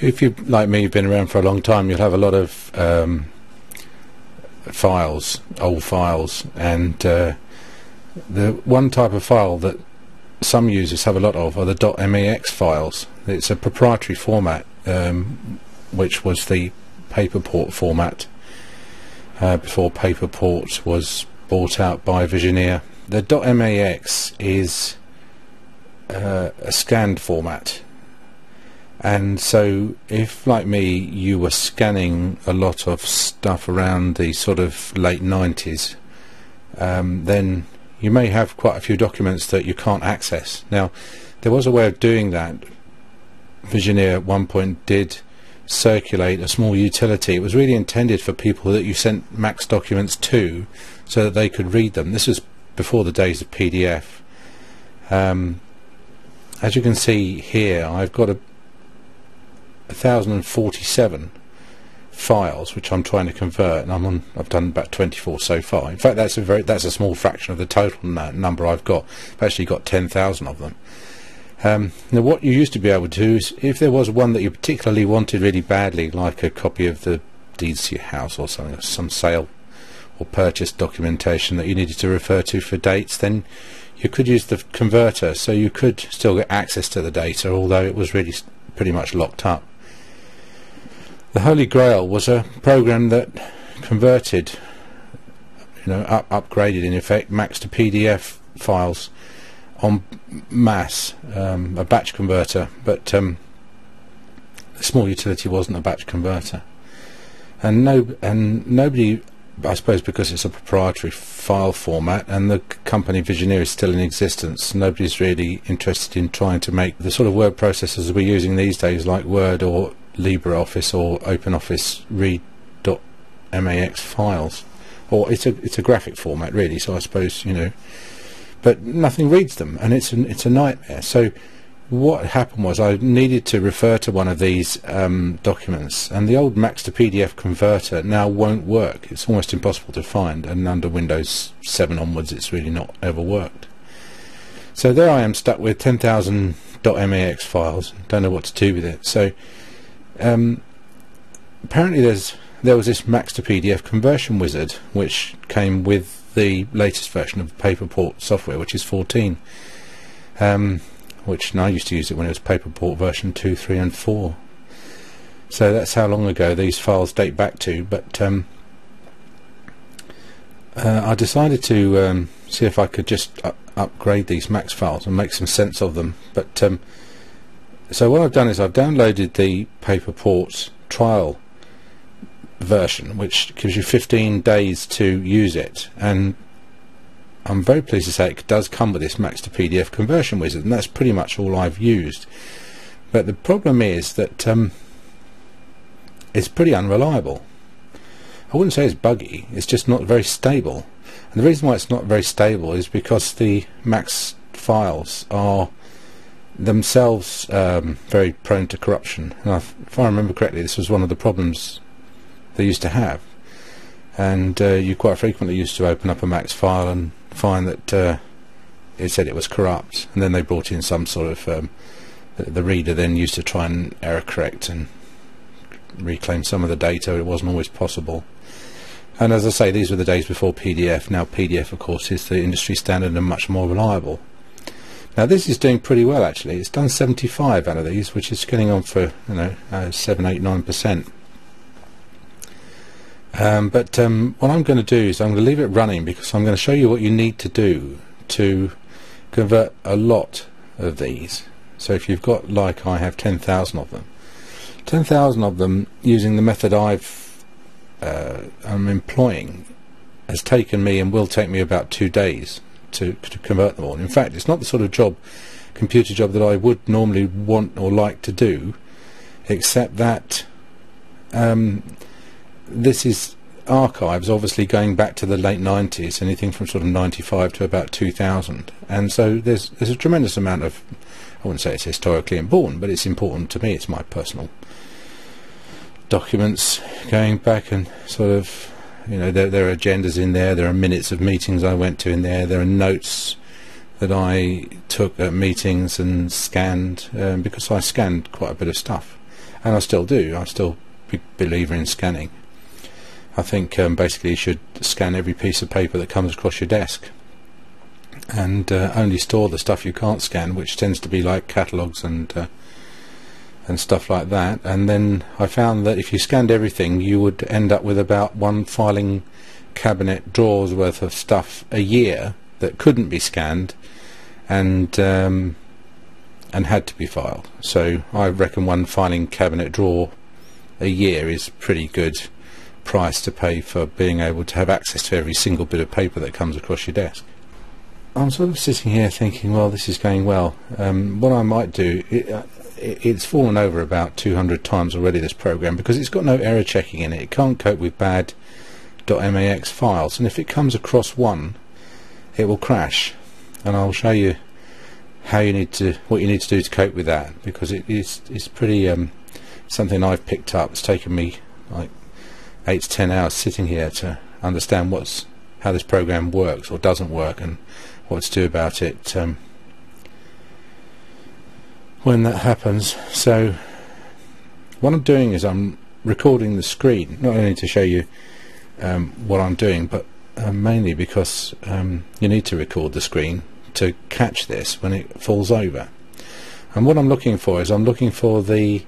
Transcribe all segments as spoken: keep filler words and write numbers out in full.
if you, like me, you've been around for a long time, you'll have a lot of um, files, old files, and uh, the one type of file that some users have a lot of are the .mex files. It's a proprietary format, um, which was the Paperport format uh, before Paperport was bought out by Visioneer. The .mex is uh, a scanned format, and so if, like me, you were scanning a lot of stuff around the sort of late nineties, um, then you may have quite a few documents that you can't access. Now, there was a way of doing that. Visioneer at one point did circulate a small utility. It was really intended for people that you sent Max documents to, so that they could read them. This was before the days of P D F. Um, as you can see here, I've got a one thousand forty-seven files which I'm trying to convert, and I'm on, I've done about twenty-four so far. In fact, that's a very that's a small fraction of the total number I've got. I've actually got ten thousand of them. Um, now, what you used to be able to do is, if there was one that you particularly wanted really badly, like a copy of the deeds to your house or something, or some sale or purchase documentation that you needed to refer to for dates, then you could use the converter, so you could still get access to the data, although it was really pretty much locked up. The Holy Grail was a program that converted, you know, up, upgraded in effect, Max to P D F files on mass, um, a batch converter, but um, the small utility wasn't a batch converter, and no, and nobody, I suppose, because it's a proprietary file format, and the company Visioneer is still in existence. Nobody's really interested in trying to make the sort of word processors we're using these days, like Word or LibreOffice or OpenOffice, read .max files, or it's a it's a graphic format really, so I suppose, you know, but nothing reads them, and it's an, it's a nightmare. So what happened was, I needed to refer to one of these um, documents, and the old Max to P D F converter now won't work. It's almost impossible to find, and under Windows seven onwards it's really not ever worked. So there I am, stuck with ten thousand .max files, don't know what to do with it. So Um, apparently there's there was this Max to P D F conversion wizard which came with the latest version of Paperport software, which is fourteen, um, which and I used to use it when it was Paperport version two, three and four, so that's how long ago these files date back to. But um, uh, I decided to um, see if I could just up upgrade these Max files and make some sense of them. But um, so what I've done is I've downloaded the Paperport trial version, which gives you fifteen days to use it, and I'm very pleased to say it does come with this Max to P D F conversion wizard, and that's pretty much all I've used. But the problem is that um, it's pretty unreliable. I wouldn't say it's buggy, it's just not very stable, and the reason why it's not very stable is because the Max files are themselves um, very prone to corruption, and I've, if I remember correctly, this was one of the problems they used to have. And uh, you quite frequently used to open up a Max file and find that uh, it said it was corrupt, and then they brought in some sort of um, the, the reader then used to try and error correct and reclaim some of the data. It wasn't always possible, and as I say, these were the days before P D F. Now P D F, of course, is the industry standard and much more reliable. Now this is doing pretty well actually. It's done seventy-five out of these, which is getting on for, you know, uh, seven, eight, nine percent. Um, but um, what I'm going to do is I'm going to leave it running, because I'm going to show you what you need to do to convert a lot of these. So if you've got, like I have, ten thousand of them, ten thousand of them using the method I've uh, I'm employing has taken me and will take me about two days. To, to convert them all. In fact, it's not the sort of job, computer job, that I would normally want or like to do, except that um, this is archives obviously going back to the late nineties, anything from sort of ninety-five to about two thousand, and so there's there's a tremendous amount of, I wouldn't say it's historically important, but it's important to me. It's my personal documents going back, and sort of, you know, there, there are agendas in there, there are minutes of meetings I went to in there, there are notes that I took at meetings and scanned, um, because I scanned quite a bit of stuff. and I still do. I'm still a big believer in scanning. I think um, basically you should scan every piece of paper that comes across your desk, and uh, only store the stuff you can't scan, which tends to be like catalogues and uh, and stuff like that. And then I found that if you scanned everything, you would end up with about one filing cabinet drawers worth of stuff a year that couldn't be scanned and um, and had to be filed. So I reckon one filing cabinet drawer a year is pretty good price to pay for being able to have access to every single bit of paper that comes across your desk. I'm sort of sitting here thinking, well, this is going well. Um, what I might do, it, it, it's fallen over about two hundred times already, this program, because it's got no error checking in it. It can't cope with bad .max files, and if it comes across one, it will crash. And I'll show you how you need to, what you need to do to cope with that, because it is it's pretty um, something I've picked up. It's taken me like eight to ten hours sitting here to understand what's how this program works or doesn't work and what to do about it um, when that happens. So what I'm doing is I'm recording the screen, not only to show you um, what I'm doing, but uh, mainly because um, you need to record the screen to catch this when it falls over. And what I'm looking for is I'm looking for the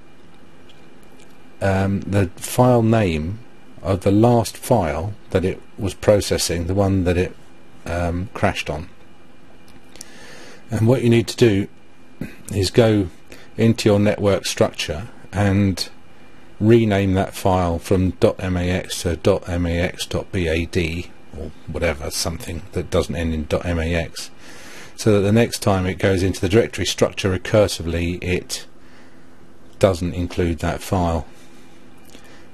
um, the file name of the last file that it was processing, the one that it um, crashed on. And what you need to do is go into your network structure and rename that file from .max to .max.bad or whatever, something that doesn't end in .max, so that the next time it goes into the directory structure recursively, it doesn't include that file,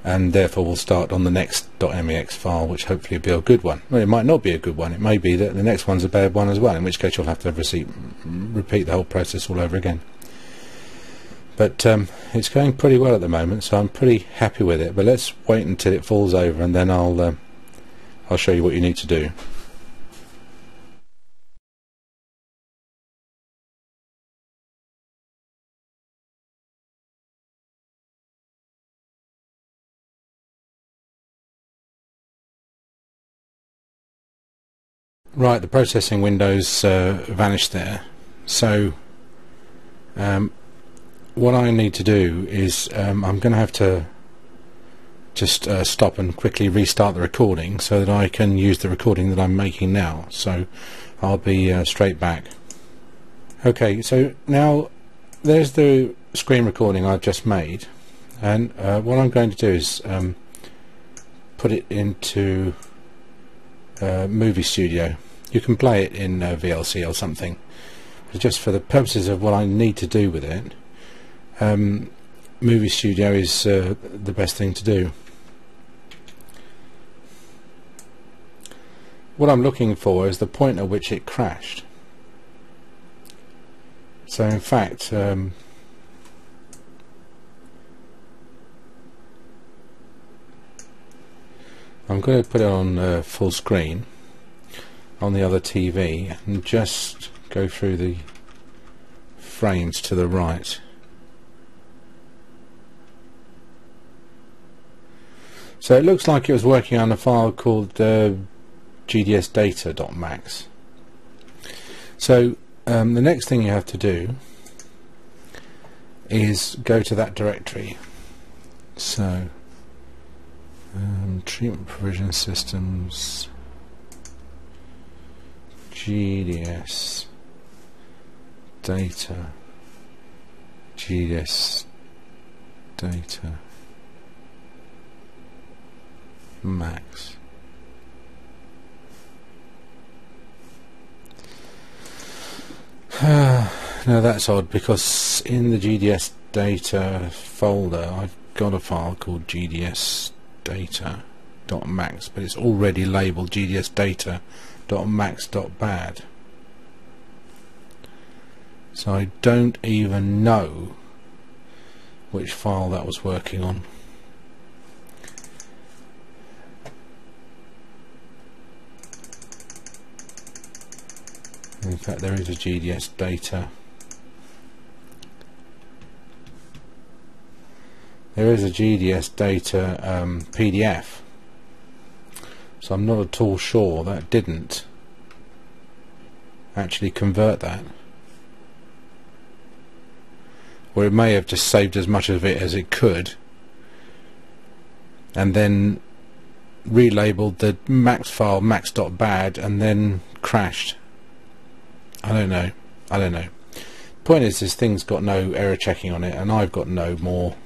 and therefore we'll start on the next .max file, which hopefully will be a good one. Well, it might not be a good one. It may be that the next one's a bad one as well, in which case you'll have to receive, repeat the whole process all over again. But um, it's going pretty well at the moment, so I'm pretty happy with it. But let's wait until it falls over, and then I'll um, I'll show you what you need to do. Right, the processing window's uh, vanished there. So um, what I need to do is um, I'm going to have to just uh, stop and quickly restart the recording so that I can use the recording that I'm making now. So I'll be uh, straight back. Okay, so now there's the screen recording I've just made, and uh, what I'm going to do is um, put it into uh, Movie Studio. You can play it in uh, V L C or something, but just for the purposes of what I need to do with it, Um, Movie Studio is uh, the best thing to do. What I'm looking for is the point at which it crashed. So in fact, um, I'm going to put it on uh, full screen on the other T V and just go through the frames to the right. So it looks like it was working on a file called uh, gdsdata.max. So um, the next thing you have to do is go to that directory. So um, treatment provision systems gds data gds data max. Now that's odd, because in the G D S data folder I've got a file called gdsdata.max, but it's already labelled gdsdata.max.bad. So I don't even know which file that was working on. In fact, there is a G D S data there is a G D S data um, P D F, so I'm not at all sure that didn't actually convert that, or it may have just saved as much of it as it could and then relabeled the max file max.bad and then crashed. I don't know, I don't know. Point is, this thing's got no error checking on it, and I've got no more.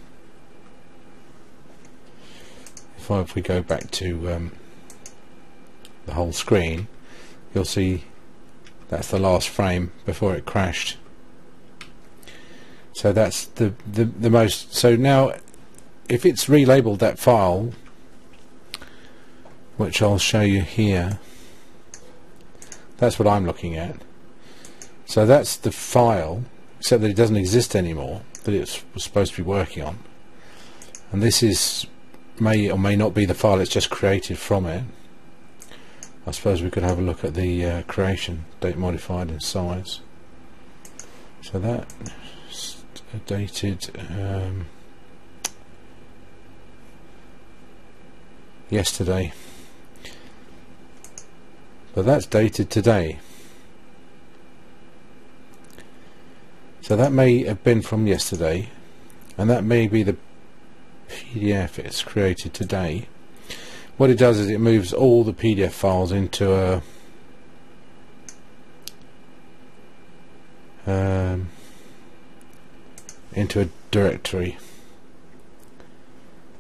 If, I, if we go back to um, the whole screen, you'll see that's the last frame before it crashed. So that's the, the, the most. So now, if it's relabeled that file, which I'll show you here, that's what I'm looking at. So that's the file, except that it doesn't exist anymore, that it was supposed to be working on. And this is may or may not be the file it's just created from it. I suppose we could have a look at the uh, creation, date modified and size. So that's dated um, yesterday, but that's dated today. So that may have been from yesterday, and that may be the P D F it's created today. What it does is it moves all the P D F files into a um, into a directory.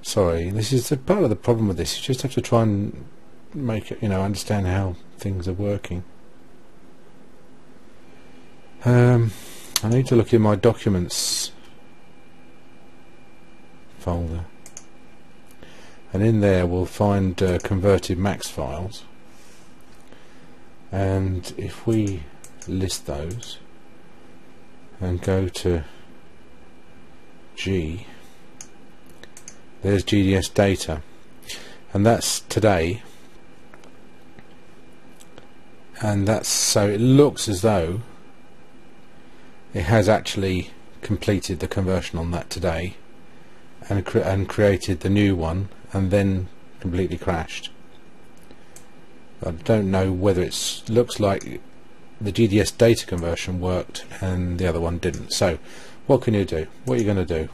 Sorry, this is the part of the problem with this. You just have to try and make it, you know, understand how things are working. Um. I need to look in my documents folder, and in there we'll find uh, converted max files, and if we list those and go to G, there's G D S data, and that's today, and that's, so it looks as though it has actually completed the conversion on that today, and cre and created the new one, and then completely crashed. I don't know whether it's, looks like the G D S data conversion worked and the other one didn't. So what can you do? What are you going to do?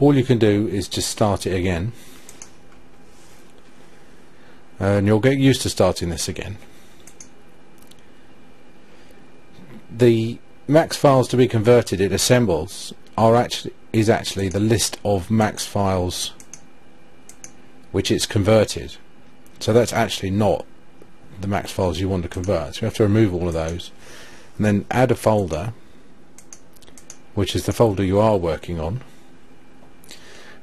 All you can do is just start it again, and you'll get used to starting this again. The max files to be converted it assembles are actually is actually the list of max files which it's converted. So that's actually not the max files you want to convert. So you have to remove all of those and then add a folder which is the folder you are working on.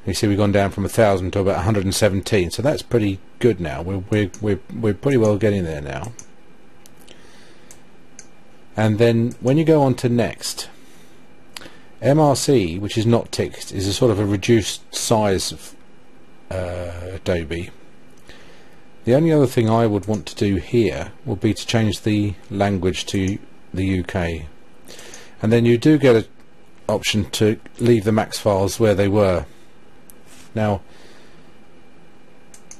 You see we've gone down from a thousand to about one hundred seventeen, so that's pretty good now. We're we're we're we're pretty well getting there now. And then when you go on to next, M R C, which is not ticked, is a sort of a reduced size of uh, Adobe. The only other thing I would want to do here would be to change the language to the U K, and then you do get an option to leave the max files where they were. Now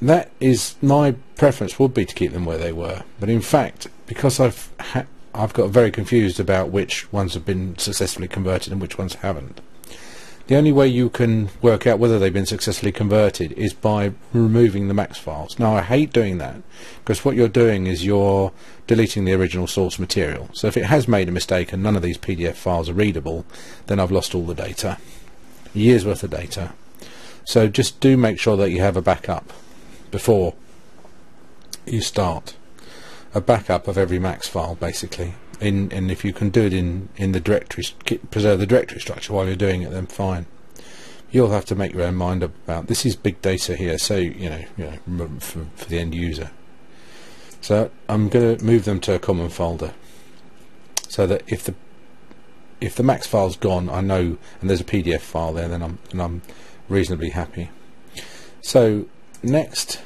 that is, my preference would be to keep them where they were, but in fact, because I've had I've got very confused about which ones have been successfully converted and which ones haven't. The only way you can work out whether they've been successfully converted is by removing the max files. Now I hate doing that, because what you're doing is you're deleting the original source material. So if it has made a mistake and none of these P D F files are readable, then I've lost all the data. Years worth of data. So just do make sure that you have a backup before you start. A backup of every max file basically, in and if you can do it in in the directory, preserve the directory structure while you're doing it, then fine. You'll have to make your own mind up about this. Is big data here, so you know, you know for, for the end user. So I'm going to move them to a common folder, so that if the if the max file's gone, I know, and there's a P D F file there, then I'm and I'm reasonably happy. So next,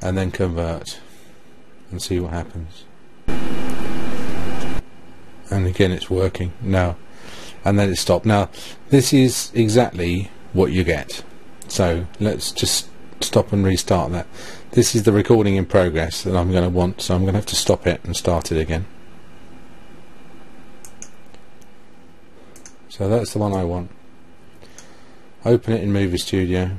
and then convert. And see what happens, and again it's working now. and then it stopped. Now this is exactly what you get. So let's just stop and restart that. This is the recording in progress that I'm going to want, so I'm going to have to stop it and start it again. So that's the one I want. Open it in Movie Studio.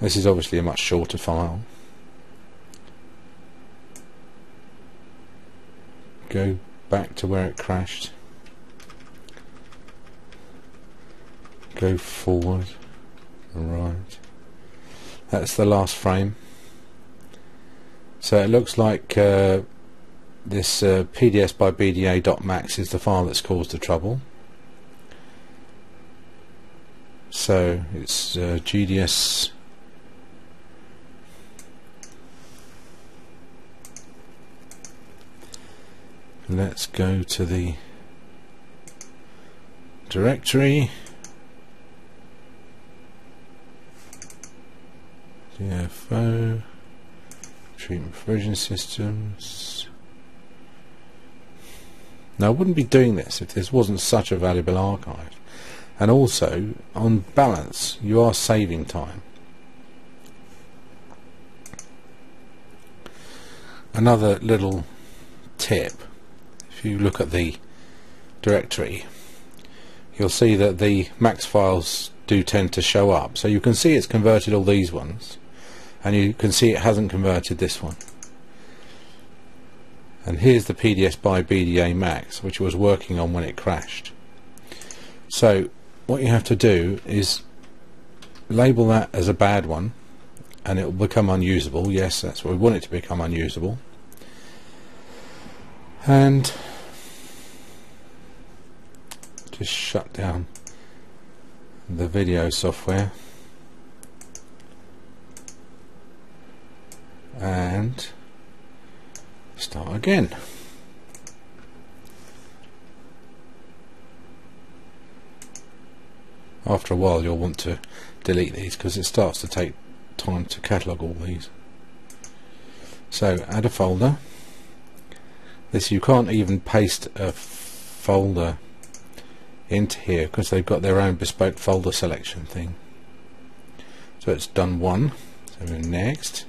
This is obviously a much shorter file. Go back to where it crashed. Go forward. Right. That's the last frame. So it looks like uh, this uh, P D S by B D A dot max is the file that's caused the trouble. So it's uh, G D S. Let's go to the directory. D F O, treatment provision systems. Now I wouldn't be doing this if this wasn't such a valuable archive, and also on balance you are saving time. Another little tip, if you look at the directory you'll see that the max files do tend to show up, so you can see it's converted all these ones, and you can see it hasn't converted this one. And here's the P D S by B D A max which was working on when it crashed. So what you have to do is label that as a bad one and it will become unusable. Yes, that's what we want it to become, unusable. And just shut down the video software and start again. After a while you'll want to delete these because it starts to take time to catalogue all these. So add a folder. This, you can't even paste a folder into here because they've got their own bespoke folder selection thing. So it's done one, so next.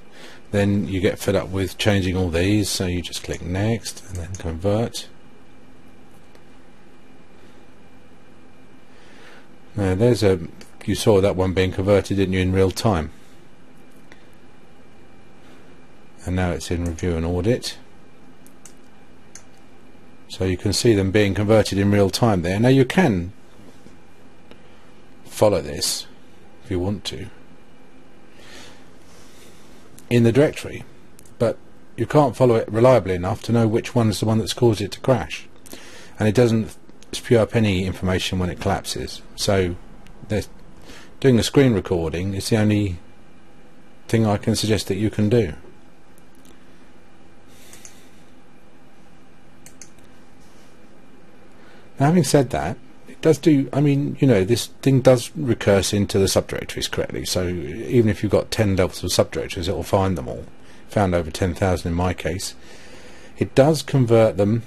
Then you get fed up with changing all these, so you just click next and then convert. Now there's a, you saw that one being converted, didn't you, in real time, and now it's in review and audit. So you can see them being converted in real time there. Now you can follow this if you want to in the directory, but you can't follow it reliably enough to know which one is the one that's caused it to crash, and it doesn't spew up any information when it collapses. So doing a screen recording is the only thing I can suggest that you can do. Now, having said that, it does do, I mean, you know, this thing does recurse into the subdirectories correctly, so even if you've got ten levels of subdirectories, it will find them all. Found over ten thousand in my case. It does convert them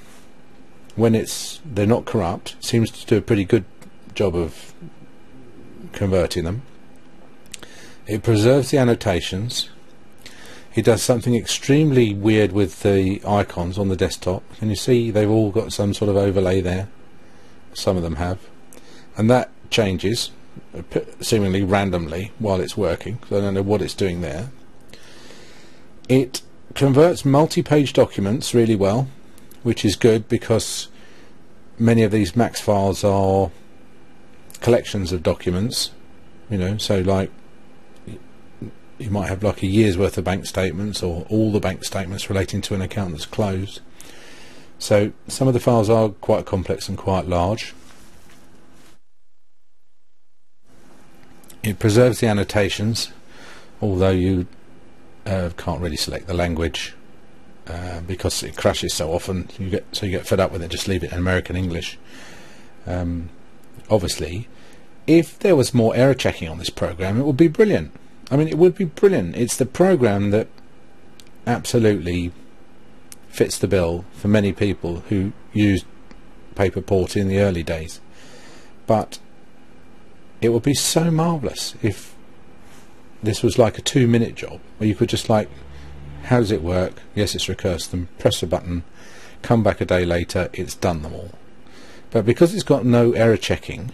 when it's they're not corrupt. It seems to do a pretty good job of converting them. It preserves the annotations. It does something extremely weird with the icons on the desktop. Can you see they've all got some sort of overlay there? Some of them have, and that changes seemingly randomly while it's working, so I don't know what it's doing there. It converts multi-page documents really well, which is good because many of these max files are collections of documents, you know, so like you might have like a year's worth of bank statements or all the bank statements relating to an account that's closed. So some of the files are quite complex and quite large. It preserves the annotations, although you uh, can't really select the language uh, because it crashes so often. You get so you get fed up with it. Just leave it in American English. Um, obviously, if there was more error checking on this program, it would be brilliant. I mean, it would be brilliant. It's the program that absolutely fits the bill for many people who used Paperport in the early days, but it would be so marvellous if this was like a two minute job where you could just like, how does it work? Yes, it's recursed them, press a button, come back a day later, it's done them all. But because it's got no error checking,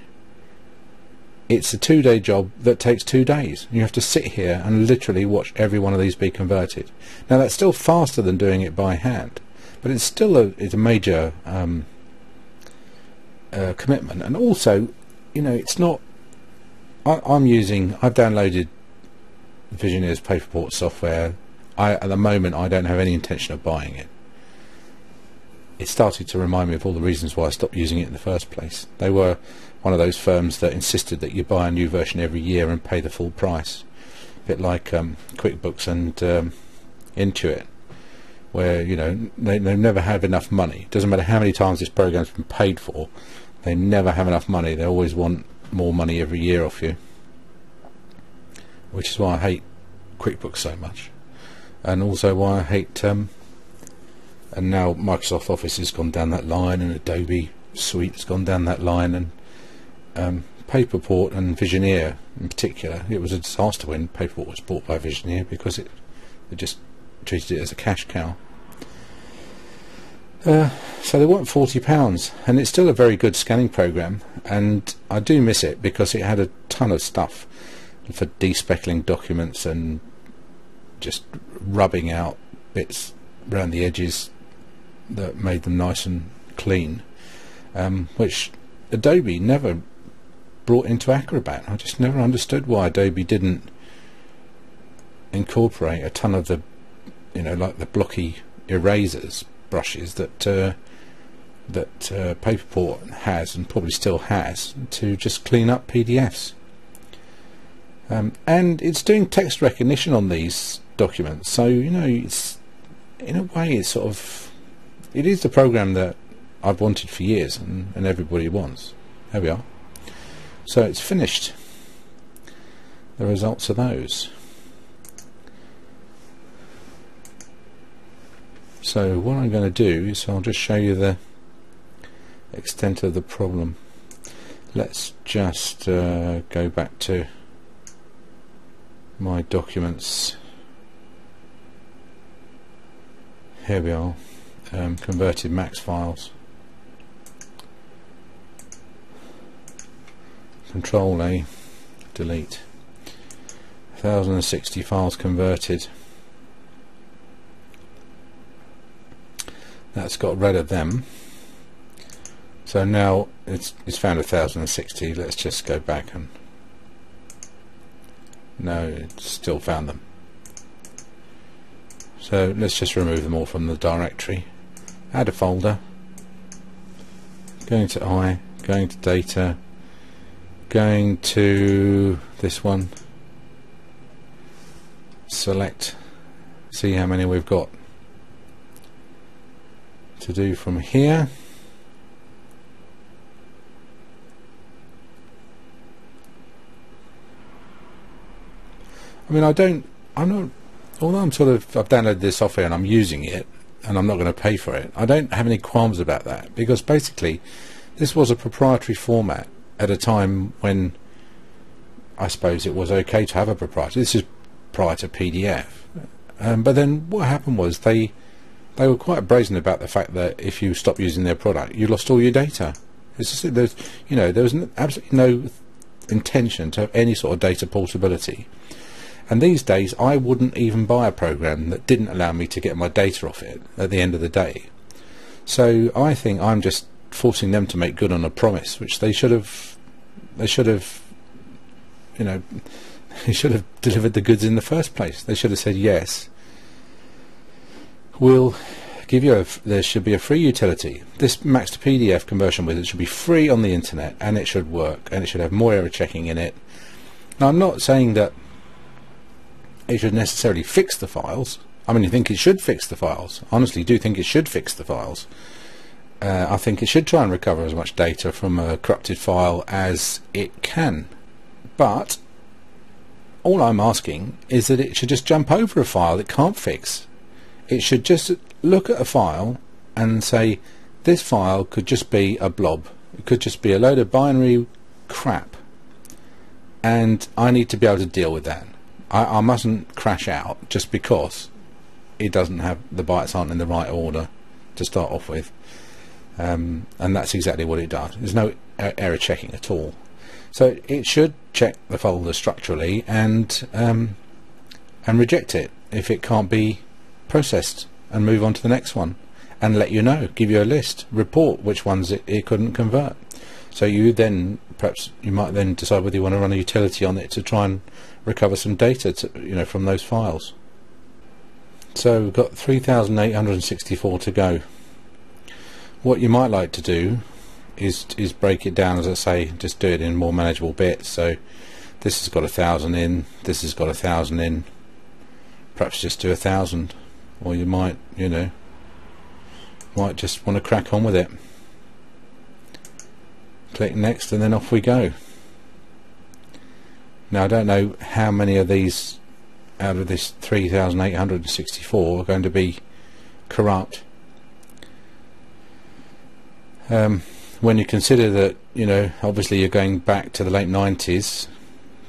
it's a two day job that takes two days. You have to sit here and literally watch every one of these be converted. Now that's still faster than doing it by hand, but it's still a, it's a major um, uh, commitment. And also, you know, it's not, I, I'm using, I've downloaded Visioneer's Paperport software. I, at the moment I don't have any intention of buying it. It started to remind me of all the reasons why I stopped using it in the first place. They were one of those firms that insisted that you buy a new version every year and pay the full price, a bit like um, QuickBooks and um, Intuit, where you know they, they never have enough money. It doesn't matter how many times this program's been paid for, they never have enough money. They always want more money every year off you, which is why I hate QuickBooks so much, and also why I hate um, and now Microsoft Office has gone down that line, and Adobe Suite has gone down that line, and um, Paperport and Visioneer in particular. It was a disaster when Paperport was bought by Visioneer, because it, it just treated it as a cash cow. Uh, so they weren't forty pounds, and it's still a very good scanning program, and I do miss it because it had a ton of stuff for despeckling documents and just rubbing out bits around the edges that made them nice and clean, um, which Adobe never brought into Acrobat. I just never understood why Adobe didn't incorporate a ton of the, you know, like the blocky erasers brushes that uh, that uh, Paperport has and probably still has, to just clean up P D Fs. Um, and it's doing text recognition on these documents, so you know, it's in a way, it's sort of, it is the program that I've wanted for years, and, and everybody wants. There we are. So it's finished, the results of those. So what I'm going to do is I'll just show you the extent of the problem. Let's just uh, go back to my documents. Here we are, um, converted max files. Control A, delete. one thousand sixty files converted. That's got rid of them. So now it's, it's found one thousand sixty. Let's just go back and. No, it's still found them. So let's just remove them all from the directory. Add a folder. Going to I, going to data, going to this one. Select. See how many we've got to do from here. I mean, I don't, I'm not, although I'm sort of, I've downloaded this software and I'm using it, and I'm not going to pay for it, I don't have any qualms about that, because basically this was a proprietary format at a time when I suppose it was okay to have a proprietary. This is prior to P D F. Um, but then what happened was they they were quite brazen about the fact that if you stopped using their product, you lost all your data. It's just that there's, you know, there was absolutely no intention to have any sort of data portability. And these days I wouldn't even buy a program that didn't allow me to get my data off it at the end of the day. So I think I'm just forcing them to make good on a promise, which they should have, they should have, you know, they should have delivered the goods in the first place. They should have said, yes, we'll give you a, there should be a free utility. This max to P D F conversion wizard should be free on the internet, and it should work, and it should have more error checking in it. Now, I'm not saying that it should necessarily fix the files. I mean, I think it should fix the files. Honestly, I do think it should fix the files. Uh, I think it should try and recover as much data from a corrupted file as it can. But all I'm asking is that it should just jump over a file it can't fix. It should just look at a file and say, this file could just be a blob. It could just be a load of binary crap, and I need to be able to deal with that. I, I mustn't crash out just because it doesn't have the bytes aren't in the right order to start off with, um, and that's exactly what it does. There's no er error checking at all, so it should check the folder structurally and um, and reject it if it can't be processed and move on to the next one, and let you know, give you a list, report which ones it, it couldn't convert. So you then perhaps you might then decide whether you want to run a utility on it to try and recover some data to, you know, from those files. So we've got three thousand eight hundred sixty-four to go. What you might like to do is is break it down, as I say, just do it in more manageable bits. So this has got a thousand in, this has got a thousand in, perhaps just do a thousand, or you might, you know, might just want to crack on with it. Click next and then off we go. Now I don't know how many of these out of this three thousand eight hundred sixty-four are going to be corrupt. Um, when you consider that, you know, obviously you're going back to the late nineties,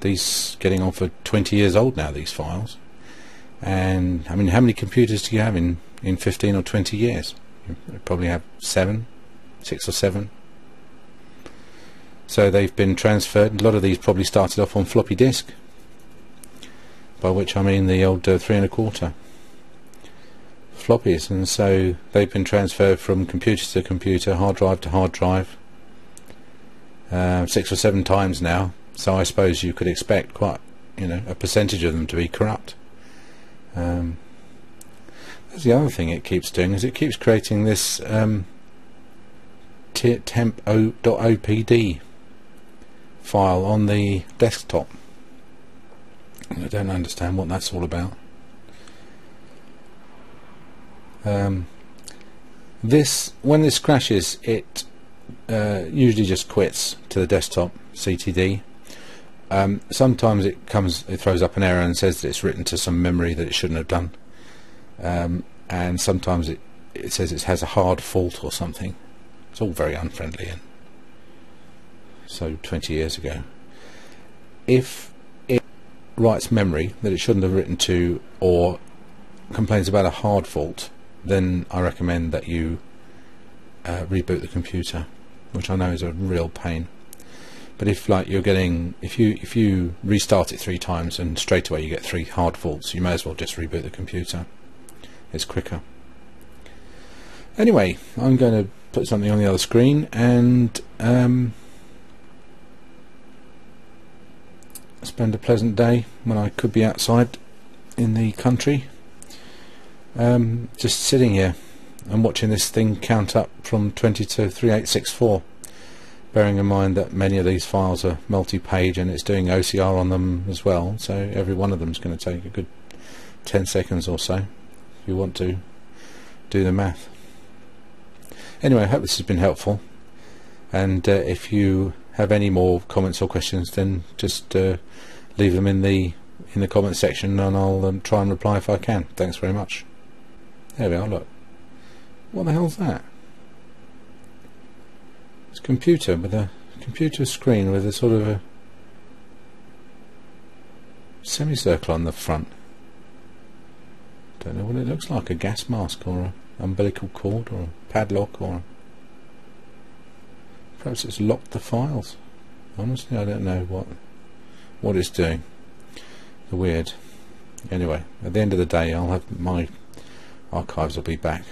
these getting on for twenty years old now, these files, and I mean, how many computers do you have in, in fifteen or twenty years? You probably have seven, six or seven. So they've been transferred. A lot of these probably started off on floppy disk, by which I mean the old uh, three and a quarter floppies, and so they've been transferred from computer to computer, hard drive to hard drive, uh, six or seven times now. So I suppose you could expect quite, you know, a percentage of them to be corrupt. Um, that's the other thing it keeps doing, is it keeps creating this um, temp dot O P D file on the desktop. I don't understand what that's all about. Um, this, when this crashes, it uh, usually just quits to the desktop, C T D. Um, sometimes it comes, it throws up an error and says that it's written to some memory that it shouldn't have done, um, and sometimes it it says it has a hard fault or something. It's all very unfriendly. And so twenty years ago, if writes memory that it shouldn't have written to or complains about a hard fault, then I recommend that you uh, reboot the computer, which I know is a real pain. But if like you're getting if you if you restart it three times and straight away you get three hard faults, you may as well just reboot the computer. It's quicker. Anyway, I'm going to put something on the other screen and um, spend a pleasant day when I could be outside in the country, um, just sitting here and watching this thing count up from twenty to thirty-eight sixty-four, bearing in mind that many of these files are multi-page and it's doing O C R on them as well, so every one of them is going to take a good ten seconds or so if you want to do the math. Anyway, I hope this has been helpful, and uh, if you have any more comments or questions, then just uh, leave them in the in the comments section and I'll um, try and reply if I can. Thanks very much. There we are, look. What the hell's that? It's a computer with a computer screen with a sort of a semicircle on the front. Don't know what it looks like, a gas mask or an umbilical cord or a padlock, or a perhaps it's locked the files. Honestly, I don't know what what it's doing. Weird. Anyway, at the end of the day, I'll have my archives will be back.